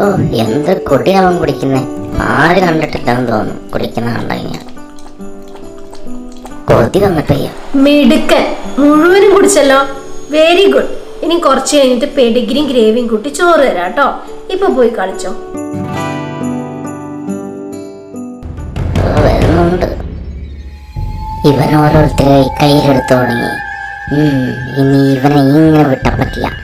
Oh, yonder the Kodi Avan Kurikina, 600 tons on Kurikina and Lanya Kodi on the pay. Made a cat, Muruan good cellar, very good. In a corche in the pedigree graving good to chore at all. If a boy culture well, even over the Kayer Tony, in even a younger Tapatia,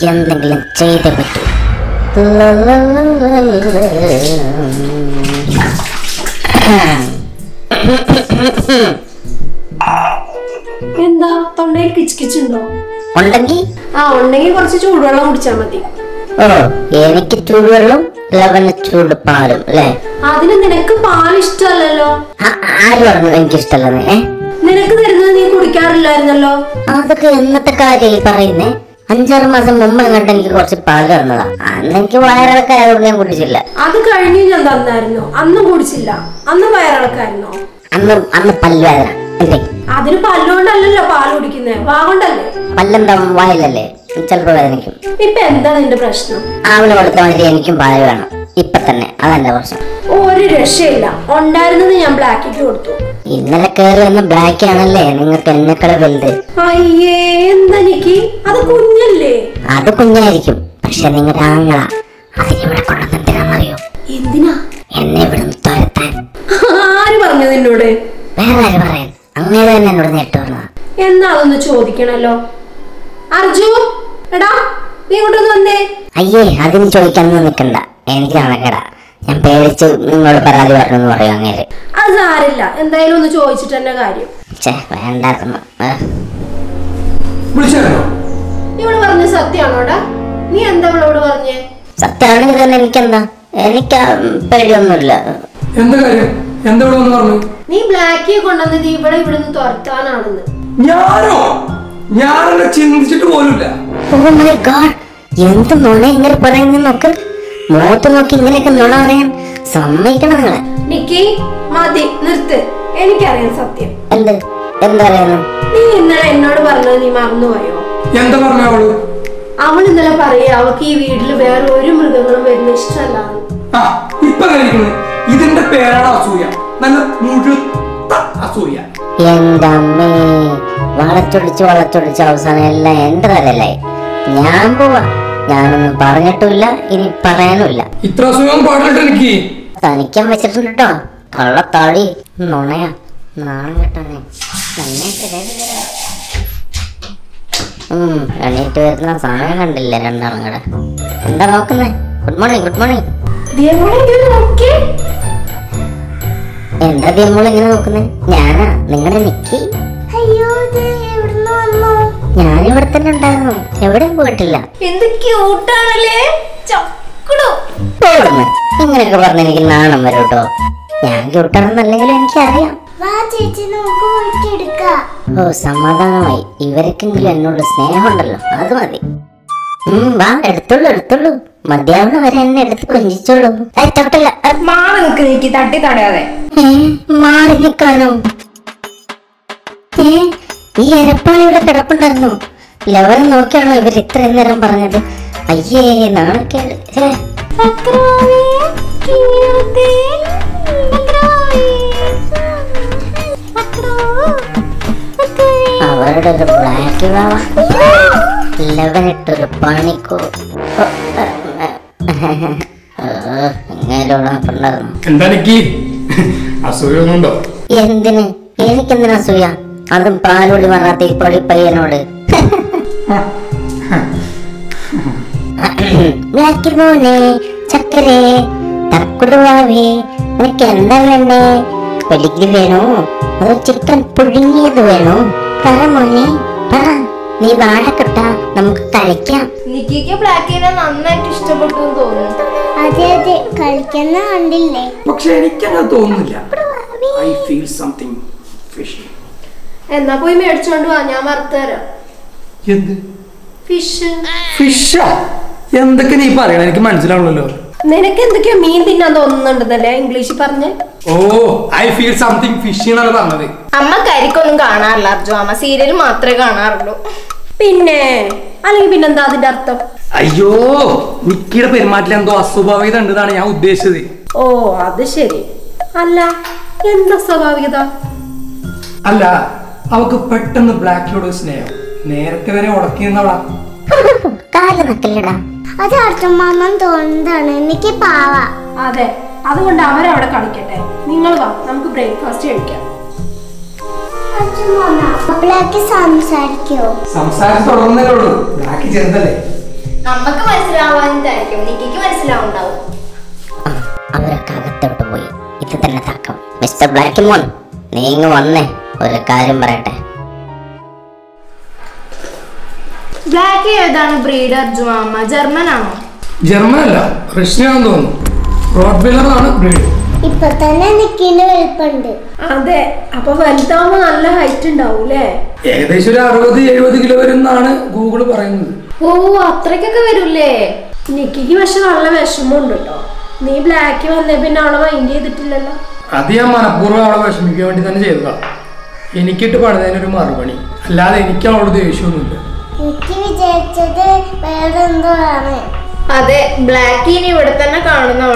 young and chay the bit. La la la la la la എന്താ തൊണ്ടയിൽ കിച്ചുകിച്ചുണ്ടോ? ഉണ്ടെങ്കിൽ കുറച്ച് ചൂടുവെള്ളം കുടിച്ചാൽ മതി. ഓ, എനിക്ക് ചൂടുവെള്ളം ലവണ ചൂട് പാലും അല്ലേ? അതിന് നിനക്ക് പാൽ ഇഷ്ടമല്ലല്ലോ. ആര് പറഞ്ഞു എനിക്ക് ഇഷ്ടമല്ലെന്ന്? നിനക്ക് തരുന്നത് നീ കുടിക്കാറില്ലായിരുന്നല്ലോ. അതൊക്കെ എന്നത്തെ കാര്യമായി പറയുന്നേ? 5-6 മാസം മുമ്പ് അങ്ങോട്ട് എനിക്ക് കുറച്ച് പാല് തന്നതാ. അന്ന് എനിക്ക് വയറിളക്കായത് ഞാൻ കുടിച്ചില്ല. അത് കഴിഞ്ഞു ഞാൻ തന്നായിരുന്നു. അന്ന് കുടിച്ചില്ല. അന്ന് വയറിളക്കായിരുന്നോ? അന്ന് പല്ലുവേദന. അതിന് പല്ലുകൊണ്ടല്ലോ പാല് കുടിക്കുന്നത്, വാ കൊണ്ടല്ലേ? പല്ലെന്താവും വായിലല്ലേ ചിലപ്പോ വേദനിക്കും. ഇപ്പൊ എന്താ നിന്റെ പ്രശ്നം? അവള് കൊടുത്ത മാതിരി എനിക്കും പാല് വേണം ഇപ്പൊ തന്നെ. അതെന്റെ പ്രശ്നം. ഒരു രക്ഷയില്ല. ഉണ്ടായിരുന്നത് ഞാൻ ബ്ലാക്കിക്ക് കൊടുത്തു. ഇന്നലെ കയറി വന്ന ബ്ലാക്ക് ആണല്ലേ നിങ്ങൾക്ക് എന്നെക്കട വലുത്? അയ്യേ, എന്തെനിക്ക്? അത് കുഞ്ഞല്ലേ? അത് കുഞ്ഞായിരിക്കും, പക്ഷെ നിങ്ങളുടെ ആങ്ങളാ അതിനിവിടെ കൊണ്ടുവന്നെന്തിനാണെന്നറിയോ? എന്തിനാ എന്നെ ഇവിടെ തുരത്താൻ? ആര് പറഞ്ഞു നിന്നോട്? വേറെ ആര് പറയാൻ, അങ്ങനെ തന്നെ എന്നോട് നേരിട്ട് പറഞ്ഞതാ. എന്നാ അതൊന്ന് ചോദിക്കണല്ലോ. അർജു, എടാ നീ ഇങ്ങോട്ടൊന്ന് വന്നേ. അയ്യേ, അതിന് ചോദിക്കാനൊന്നും നിൽക്കണ്ട. എനിക്ക് ആണക്കട, ഞാൻ പേടിച്ച് നിങ്ങളോട് പരാതി പറഞ്ഞു പറയൂ. അങ്ങനെ അത് സാരില്ല, എന്തായാലും ഒന്ന് ചോദിച്ചിട്ട് തന്നെ കാര്യം. ഇവള് പറഞ്ഞ സത്യമാണോടാ? നീ എന്താ ഇവളോട് പറഞ്ഞേ? സത്യമാണെങ്കിൽ തന്നെ എനിക്കെന്താ, എനിക്ക് പേടിയൊന്നുമില്ല. നീ ബ്ലാക്കിയെ കൊണ്ടുവന്നത് ഇവിടെ ഇവിടുന്ന് തുറക്കാനാണെന്ന്. ഞാനോ? ഞാനത് ചിന്തിച്ചിട്ട് പോലുമില്ല. എന്ത് നോണ ഇങ്ങനെ പറയുന്ന നോക്ക്. മുഖത്ത് നോക്കി ഇങ്ങനെയൊക്കെ നോണ പറയാൻ സമ്മതിക്കണം നിങ്ങള്. നിക്കി, മതി, നിർത്ത്. എനിക്കറിയാം സത്യം. നീ ഇന്നലെ എന്നോട് പറഞ്ഞത് നീ മറന്നുപോയോ? എന്താ പറഞ്ഞ അവള്? അവൾ ഇന്നലെ പറയാ അവക്ക് ഈ വീട്ടില് വേറെ ഒരു മൃഗങ്ങളും വരുന്ന ഇഷ്ടമല്ല. ഇതിന്റെ പേരാണ് അസൂയ. നല്ല അസൂയ. എന്താ അമ്മേ, വളച്ചൊടിച്ച് വളച്ചൊടിച്ച് അവസാനം എല്ലാം എന്റെ തലയിലായി. ഞാൻ പോവാ. ഞാനൊന്നും പറഞ്ഞിട്ടില്ല, ഇനി പറയാനുമില്ല. ഇത്ര അസൂയം പാടില്ല എനിക്ക്. തനിക്കാൻ വെച്ചിട്ടുണ്ട് കേട്ടോ. കള്ളത്താടി നുണയാ നാണം കെട്ടാനെ. എണീറ്റ് വരുന്ന സമയം കണ്ടില്ല രണ്ടാളും കൂടെ. എന്താ നോക്കുന്നേ? Good morning, good morning. എന്താ ദിയമോൾ ഇങ്ങനെ നോക്കുന്നേ? ഞാനാ നിങ്ങളുടെ നിക്കി. ഞാനിവിടെ തന്നെ ഉണ്ടായിരുന്നു, എവിടെയും പോയിട്ടില്ല. എന്ത് ക്യൂട്ടാണല്ലേ. ഇങ്ങനെയൊക്കെ പറഞ്ഞ എനിക്ക് നാണം വരും കേട്ടോ. ഞാൻ ക്യൂട്ടാണെന്നല്ലെങ്കിലും എനിക്കറിയാം. ഓ, സമാധാനമായി. ഇവർക്കെങ്കിലും എന്നോട് സ്നേഹമുണ്ടല്ലോ, അത് മതി. വാ, എടുത്തുള്ളൂ എടുത്തുള്ളൂ. മധ്യാഹ്നം വരെ എന്നെ എടുത്ത് കൊഞ്ചിച്ചോളൂ. തൊട്ടില്ല, മാറി നിൽക്കി തട്ടി തടയാതെ. മാറി നിൽക്കാനോ? ഈ എരപ്പാളി ഇവിടെ കിടപ്പുണ്ടായിരുന്നു. ലവൻ നോക്കിയാണോ ഇവർ ഇത്രയും നേരം പറഞ്ഞത്? അയ്യേ, നാണക്കേട്. അവരുടെ ഒരു ബ്ലാക്ക് വാവ ലവനിട്ടൊരു പണിക്കോ. എന്തിന് എനിക്കെന്തിനാ അസൂയ? അതും പാലുള്ളി വരാത്ത ഈ പൊടി പയ്യനോട്. ചക്കരേ തക്കുടുവാവേ, നിനക്ക് എന്താ വേണ്ടേ? പെടിഗ്രി വേണോ? അതോ ചിക്കൻ പുഴുങ്ങിയത് വേണോ? പറ മോനെ, പറ. നീ വാടക്കട്ട, നമുക്ക് കളിക്കാം. നന്നായിട്ട് ഇഷ്ടപ്പെട്ടു തോന്നുന്നു. അതെ അതെ, കളിക്കുന്ന കണ്ടില്ലേ? പക്ഷെ എനിക്കങ്ങനെ തോന്നുന്നില്ല. I feel something fishy. എന്നാ പോയി മേടിച്ചോണ്ട് വാ, ഞാൻ വറുത്ത് തരാം. എന്ത് ഫിഷ്? എന്തൊക്കെ നീ പറയണ എനിക്ക് മനസ്സിലാവുള്ളല്ലോ. Oh, I feel something fishy. Mr. Blackymon, you one. Blacky is a breeder, German. German? Christian Rottweiler is a breeder. Now I am a little bit of a height. I am a black. I am a fan. Blacky. Blacky. It's all my Blacky. Blacky, no. I am going to go to the house. Oh my god,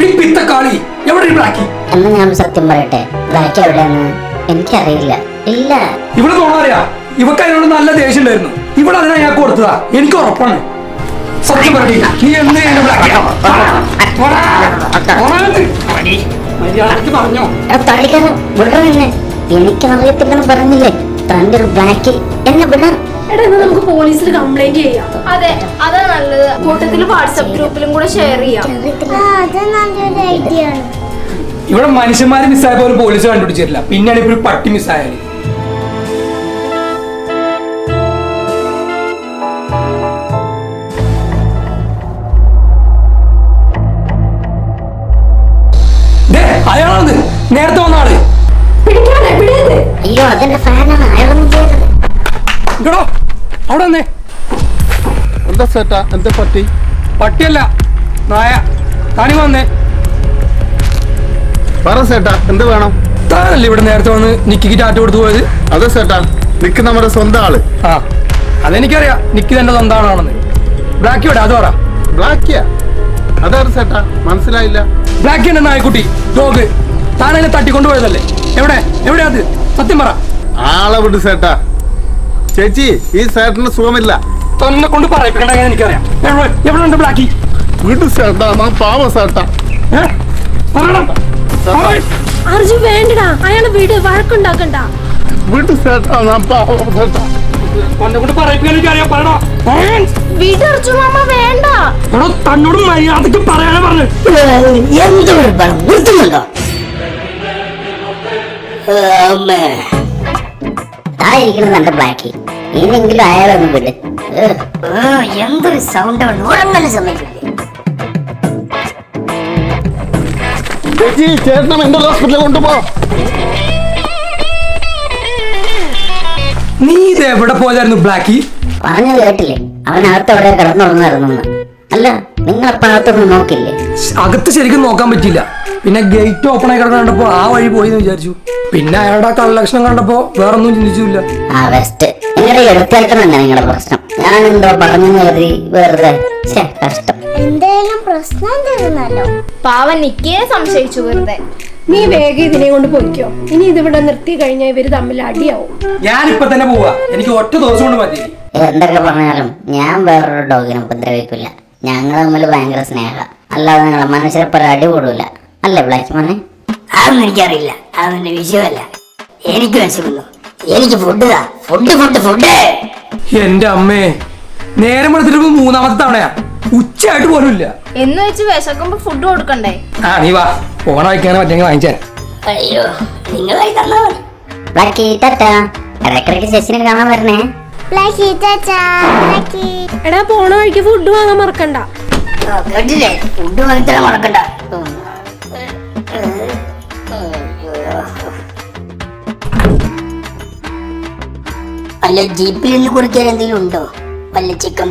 Blacky. I don't know police complaint. WhatsApp group. I don't know. How do you do this? I don't know. He's certain to swim in la. Turn the Kunduparaka and Kara. Never on the Blacky. Good to serve them on power, Sarta. Arjuvendra, I am a bit of our conductor. Good to serve on power, Sarta. On the Kunduparaka, Parana. Peter Juma Venda. Not Tandu, my other Parana. I am the Blacky. I am with it. Oh, younger sound of normalism. Pretty, tell them in the hospital. Neither would have bothered the Blacky. I was any question? Any food? Food. Yenda me. Neeramar thiru moona matthana ya. Ucha atu bolilla. Enna ichu vesa kampu food order kandai. Ah, niva. Povanai kena mathenga vainchen. Aiyo, ningalai thanna. Blacky tata. Rekreki session kana varne. Blacky tata. Blacky. Eda povanai ki food vaanga marakanda. Kadile food vaangichana marakanda. I am a chicken. I am a chicken.